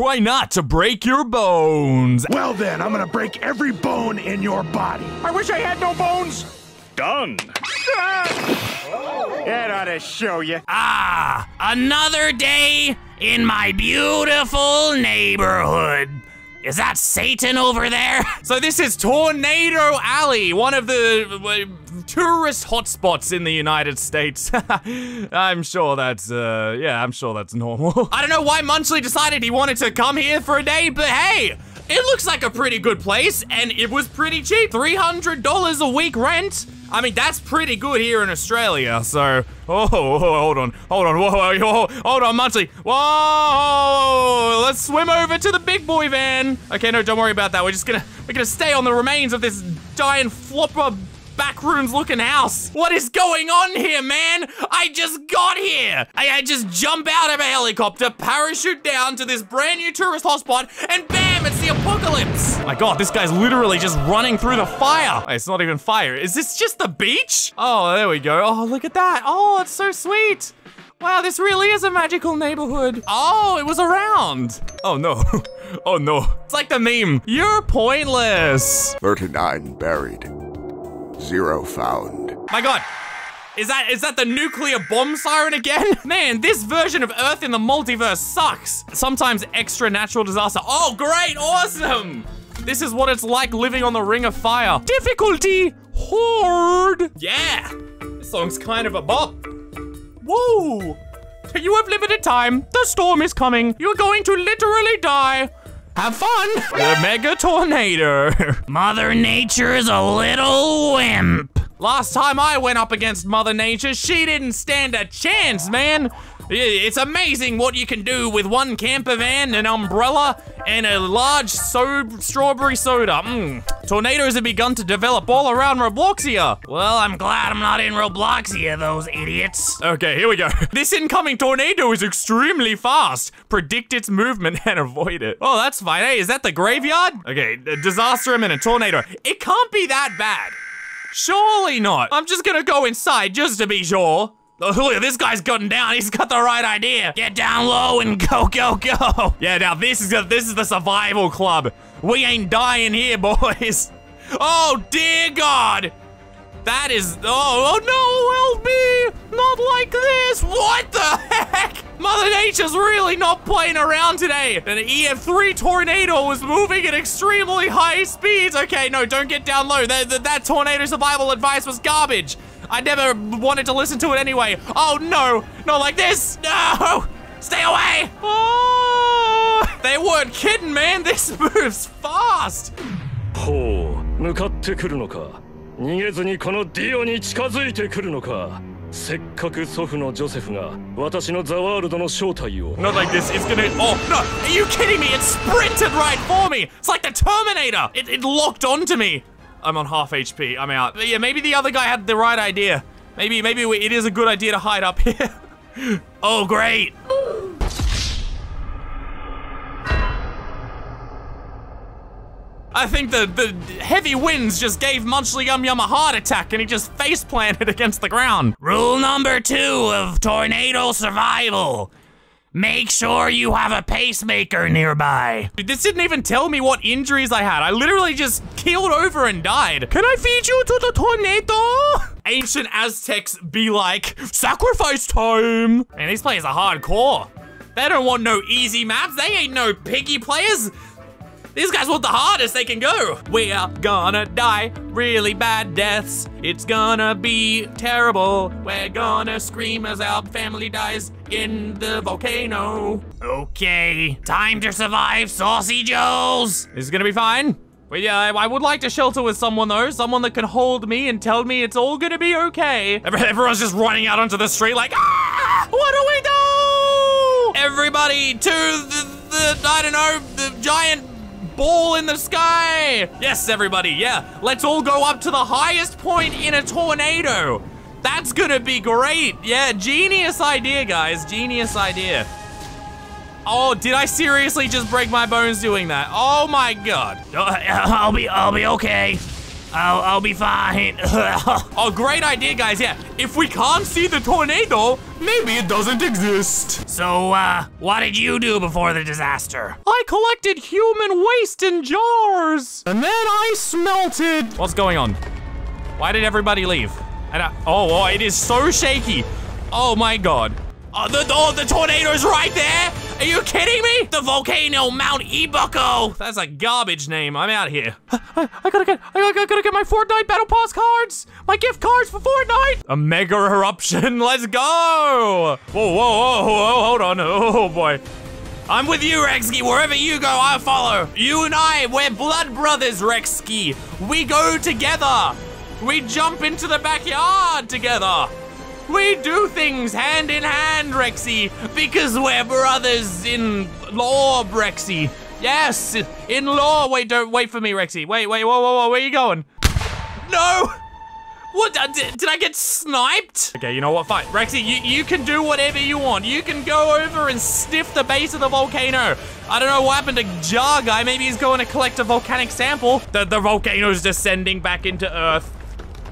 Try not to break your bones. Well then, I'm gonna break every bone in your body. I wish I had no bones. Done. Ah! That ought to show you. Ah, another day in my beautiful neighborhood. Is that Satan over there? So this is Tornado Alley, one of the tourist hotspots in the United States. I'm sure that's, yeah, I'm sure that's normal. I don't know why Munchley decided he wanted to come here for a day, but hey, it looks like a pretty good place, and it was pretty cheap. $300 a week rent. I mean, that's pretty good here in Australia, so... Oh, hold on, whoa, hold on, Munchy. Whoa, let's swim over to the big boy van. Okay, no, don't worry about that. We're gonna stay on the remains of this giant flopper backrooms looking house. What is going on here, man? I just got here. I just jump out of a helicopter, parachute down to this brand new tourist hotspot, and bam, it's the apocalypse. My God, this guy's literally just running through the fire. It's not even fire. Is this just the beach? Oh, there we go. Oh, look at that. Oh, it's so sweet. Wow, this really is a magical neighborhood. Oh, it was around. Oh no, oh no. It's like the meme. You're pointless. 39 buried, 0 found. My God. Is that the nuclear bomb siren again? Man, this version of Earth in the multiverse sucks. Sometimes extra natural disaster. Oh, great, awesome. This is what it's like living on the Ring of Fire. Difficulty, horde. Yeah, this song's kind of a bop. Whoa, you have limited time. The storm is coming. You're going to literally die. Have fun! The mega tornado. Mother Nature is a little wimp. Last time I went up against Mother Nature, she didn't stand a chance, man. It's amazing what you can do with one camper van, an umbrella, and a large strawberry soda. Tornadoes have begun to develop all around Robloxia. Well, I'm glad I'm not in Robloxia, those idiots. Okay, here we go. This incoming tornado is extremely fast. Predict its movement and avoid it. Oh, that's fine. Hey, is that the graveyard? Okay, a disaster imminent, tornado. It can't be that bad. Surely not. I'm just gonna go inside just to be sure. Oh, look, this guy's gotten down. He's got the right idea. Get down low and go, go, go. Yeah, now this is the survival club. We ain't dying here, boys. Oh, dear God. That is, oh no, LB, not like this. What the heck? Mother Nature's really not playing around today. An EF3 tornado was moving at extremely high speeds. Okay, no, don't get down low. That tornado survival advice was garbage. I never wanted to listen to it anyway. Oh no, not like this. No, stay away. Oh, they weren't kidding, man. This moves fast. Not like this, it's gonna, oh no, are you kidding me? It sprinted right for me. It's like the Terminator. It locked onto me. I'm on half HP, I'm out. But yeah, maybe the other guy had the right idea. Maybe it is a good idea to hide up here. Oh, great. I think the heavy winds just gave Munchy Yum Yum a heart attack and he just face planted against the ground. Rule number 2 of tornado survival. Make sure you have a pacemaker nearby. Dude, this didn't even tell me what injuries I had. I literally just keeled over and died. Can I feed you to the tornado? Ancient Aztecs be like, sacrifice time. Man, these players are hardcore. They don't want no easy maps. They ain't no piggy players. These guys want the hardest they can go. We are gonna die really bad deaths. It's gonna be terrible. We're gonna scream as our family dies in the volcano. Okay, time to survive, Saucy Joes. This is gonna be fine. But yeah, I would like to shelter with someone though, someone that can hold me and tell me it's all gonna be okay. Everyone's just running out onto the street like, ah, what do we do? Everybody to the I don't know, the giant ball in the sky. Yes, everybody, yeah. Let's all go up to the highest point in a tornado. That's gonna be great. Yeah, genius idea, guys. Genius idea. Oh, did I seriously just break my bones doing that? Oh my God. I'll be okay. I'll be fine. Oh, great idea, guys. Yeah, if we can't see the tornado, maybe it doesn't exist. So, what did you do before the disaster? I collected human waste in jars. And then I smelted. What's going on? Why did everybody leave? And oh, it is so shaky. Oh my God. The tornado's right there. Are you kidding me? The volcano, Mount Ibuko. That's a garbage name. I'm out of here. I gotta get my Fortnite Battle Pass cards. My gift cards for Fortnite. A mega eruption. Let's go. Whoa, whoa, whoa, whoa, hold on. Oh boy. I'm with you, Rexky. Wherever you go, I'll follow. You and I, we're blood brothers, Rexky. We go together. We jump into the backyard together. We do things hand in hand, Rexy, because we're brothers in law, Rexy. Yes, in law. Wait, don't wait for me, Rexy. Wait, wait, whoa, whoa, whoa, where are you going? No! What, did I get sniped? Okay, you know what, fine. Rexy, you can do whatever you want. You can go over and sniff the base of the volcano. I don't know what happened to Jar Guy. Maybe he's going to collect a volcanic sample. The volcano's descending back into Earth.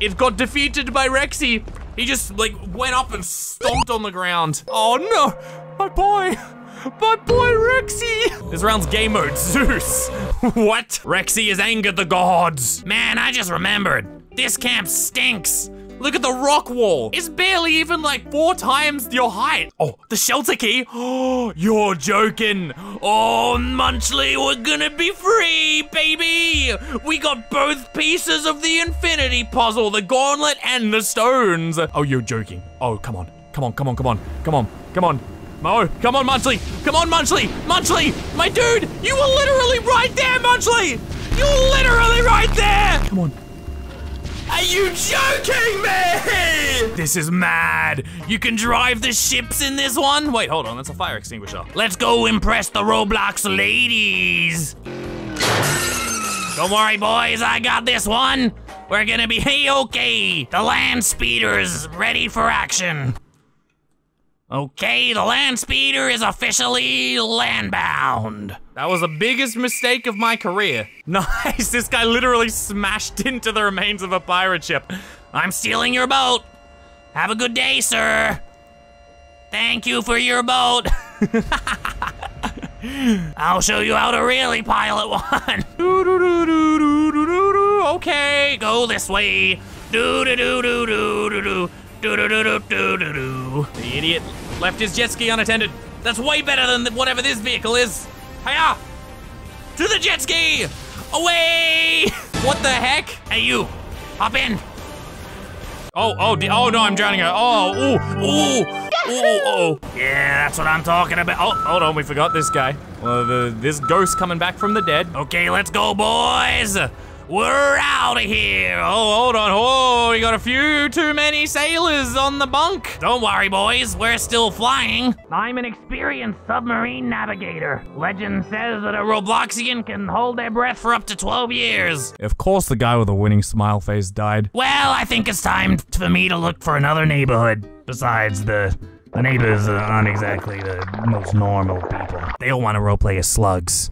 It got defeated by Rexy. He just like went up and stomped on the ground. Oh no, my boy Rexy. This round's game mode, Zeus. What? Rexy has angered the gods. Man, I just remembered. This camp stinks. Look at the rock wall. It's barely even like 4 times your height. Oh, the shelter key. Oh, you're joking. Oh, Munchley, we're gonna be free, baby. We got both pieces of the infinity puzzle, the gauntlet and the stones. Oh, you're joking. Oh, come on. Come on, come on, come on, come on, come on. Mo, come on, Munchley. Come on, Munchley. Munchley, my dude, you were literally right there, Munchley. You were literally right there. Come on. Are you joking me? This is mad. You can drive the ships in this one. Wait, hold on, that's a fire extinguisher. Let's go impress the Roblox ladies. Don't worry, boys, I got this one. We're gonna be hey-okay. The land speeder's ready for action. Okay, the land speeder is officially landbound. That was the biggest mistake of my career. Nice, this guy literally smashed into the remains of a pirate ship. I'm stealing your boat. Have a good day, sir. Thank you for your boat. I'll show you how to really pilot one. Okay, go this way. Do-do-do-do-do-do-do. Do-do-do-do-do-do-do. The idiot left his jet ski unattended. That's way better than whatever this vehicle is. Hiya! To the jet ski! Away! What the heck? Hey, you. Hop in. Oh no, I'm drowning her. Oh. Yeah, that's what I'm talking about. Oh, hold on, we forgot this guy. This ghost coming back from the dead. Okay, let's go, boys. We're out of here. Oh, hold on. Oh, we got a few too many sailors on the bunk. Don't worry, boys. We're still flying. I'm an experienced submarine navigator. Legend says that a Robloxian can hold their breath for up to 12 years. Of course, the guy with the winning smile face died. Well, I think it's time for me to look for another neighborhood. Besides, the neighbors aren't exactly the most normal people. They all want to roleplay as slugs.